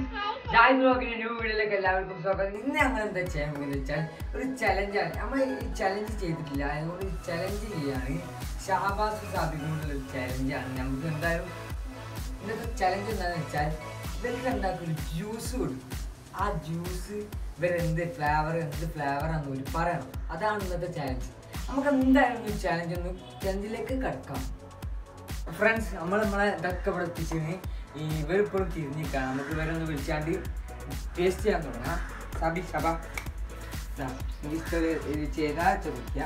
Guys blog के new video लेकर live को स्वागत है। नया मन द चैनल में चैलेंज है। हम चैलेंज ചെയ്തിട്ടില്ല. അതുകൊണ്ട് ചലഞ്ച് ചെയ്യാനാണ് ഷാബാസ് സാബിഗുള്ള ചലഞ്ച് ആണ്. നമുക്ക് എന്തായാലും ഇന്നത്തെ ചലഞ്ച് എന്താണെന്ന് വെച്ചാൽ ഇവർക്ക് ഉണ്ടാക്കുന്ന ജ്യൂസ് കൊടുക്കും. ആ ജ്യൂസ് ഇവർ എന്ത് ഫ്ലേവർ ആണ് എന്ന് പറയണം. അതാണ് ഇന്നത്തെ ചലഞ്ച്. നമുക്ക് എന്തായാലും ഈ ചലഞ്ചിലേക്ക് കടക്കാം. ഫ്രണ്ട്സ് നമ്മളെ ഇതൊക്കെ ഇവിടെ എത്തിച്ചിരുന്നു. ഈ ഇവരിപ്പോഴും തിരിഞ്ഞിരിക്കുകയാണ്. നമുക്ക് ഇവരെ ഒന്ന് വിളിച്ചാണ്ട് ടേസ്റ്റ് ചെയ്യാൻ തുടങ്ങാം. സബി സബ ഇത് ചെയ്താൽ ചോദിക്കുക.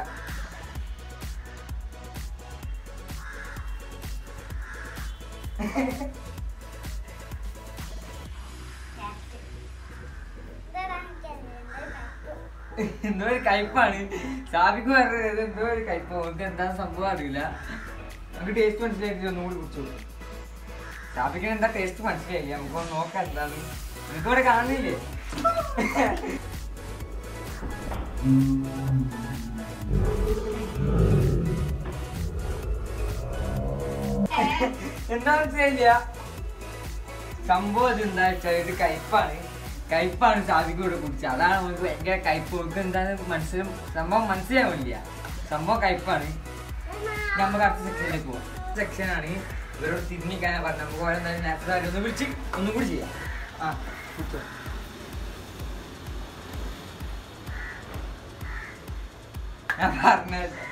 എന്തോ ഒരു കയ്പ്പാണ് സാബിക്ക് പറഞ്ഞത്. എന്തോ ഒരു കയ്പ്പ്, നമുക്ക് എന്താ സംഭവം അറിയില്ല. നമുക്ക് ടേസ്റ്റ് മനസ്സിലാക്കി ഒന്നുകൂടി കുടിച്ചോളൂ. സാബിക്ക് എന്താ ടേസ്റ്റ് മനസ്സിലായി, നമുക്കൊന്ന് നോക്കാം എന്താണ്. നിങ്ങൾക്ക് ഇവിടെ കാണുന്നില്ലേ? എന്താ മനസ്സിലായില്ല സംഭവം. അതെന്താ വെച്ചാൽ ഇത് കയ്പ്പാണ് സാബിക്ക് ഇവിടെ കുടിച്ചത്. അതാണ് നമുക്ക് ഭയങ്കര കയ്പ്പ്. നമുക്ക് എന്താണെന്ന് സംഭവം മനസ്സിലാവില്ല. സംഭവം കയ്പ്പാണ്. നമുക്ക് അടുത്ത സെക്ഷനിലേക്ക് പോകാം. സെക്ഷനാണ് ഇവരോട് തിരിഞ്ഞിക്കാനാണ് പറഞ്ഞത്. നമുക്ക് ഓരോന്നാലും നേരത്തെ ഒന്ന് വിളിച്ച് ഒന്നും കൂടി ചെയ്യാം. ആ കുറ്റോ ഞാൻ പറഞ്ഞത്.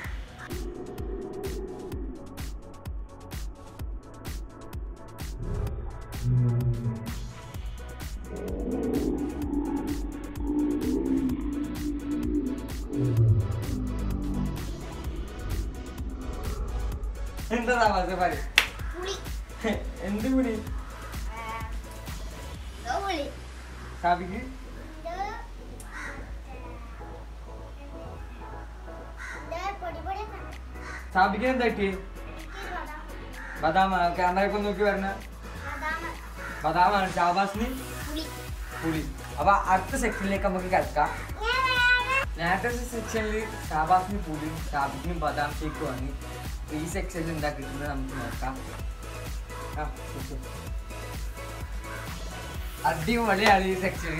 എന്താ പറ എന്ത് പുളി സാബിക്ക്? സാബിക്ക് എന്താ പറ്റി? ബദാമ. ക്യാമറയൊക്കെ നോക്കി വരണ ബദാമാണ് ഷാബാസിന് പുളി. അപ്പൊ അടുത്ത സെക്ഷനിലേക്ക് നമുക്ക് കിടക്കാം. നേരത്തെ സെക്ഷനിൽ ഷാബാസിന് പുളിയും സാബിക്കിനും ബദാം ഷേക്കും ആണ്. ഈ സെക്ഷനിൽ എന്താ കിട്ടുന്നത് നമുക്ക് നോക്കാം. അടിപൊളിയാണ് ഈ സെക്ഷൻ.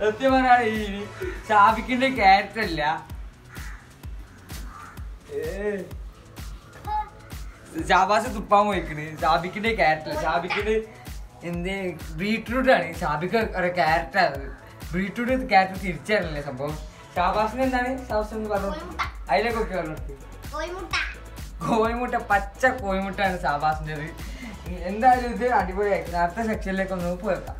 സത്യം പറയാ ഷാബിക്കിന്റെ ക്യാരക്ടർ അല്ല, ഷാബാസ് തുപ്പാൻ പോയിക്കണ്. ഷാബിക്കിന്റെ ക്യാരക്ടർ, ഷാബിക്കിന്റെ എന്ത് ബീട്രൂട്ട് ആണ്. ഷാബിക്ക് ക്യാരക്ടർ ആണ് ബീട്രൂട്ട്. ക്യാരക്ടർ തിരിച്ചറിയില്ലേ സംഭവം. ഷാബാസിന് എന്താണ് ഷാബാസ് എന്ന് പറഞ്ഞു? അതിലൊക്കെ ഒക്കെ പറഞ്ഞു കോഴിമുട്ട, പച്ച കോഴിമുട്ടാണ് ഷാബാസിൻ്റെത്. എന്തായാലും ഇത് അടിപൊളിയായിരിക്കും. അടുത്ത സെക്ഷനിലേക്ക് ഒന്ന് പോയേക്കാം.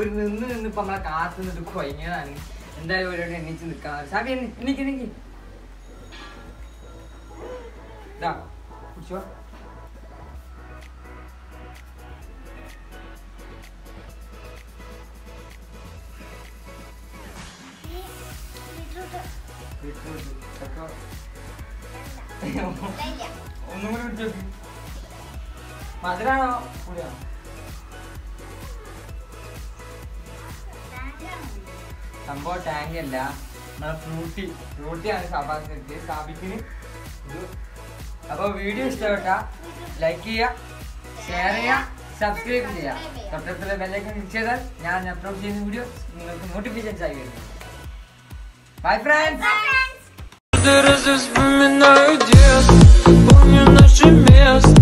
ഒരു നിന്ന് ഇപ്പം നമ്മളെ കാത്ത് നിന്നിട്ട് കൊയങ്ങിയതാണ്. എന്തായാലും ഒരുപാട് എണ്ണിച്ച് നിൽക്കാൻ ഷാബി എനിക്ക് ഒന്നുകൂടി മധുരാണോ കൂടിയാണോ? സംഭവം ടാങ്ക് അല്ല, നമ്മളെ ഫ്രൂട്ടിയാണ് ഷാബാസിന്. ഷാബിക്കിന് അപ്പോൾ വീഡിയോ ഇഷ്ടപ്പെട്ടാൽ ലൈക്ക് ചെയ്യുക, ഷെയർ ചെയ്യുക, സബ്സ്ക്രൈബ് ചെയ്യുക. തൊട്ടടുത്തുള്ള ബെല്ലൈക്കൺ ക്ലിക്ക് ചെയ്താൽ ഞാൻ അപ്ലോഡ് ചെയ്യുന്ന വീഡിയോ നിങ്ങൾക്ക് നോട്ടിഫിക്കേഷൻസ് ആയി വരുന്നു. Bye friends.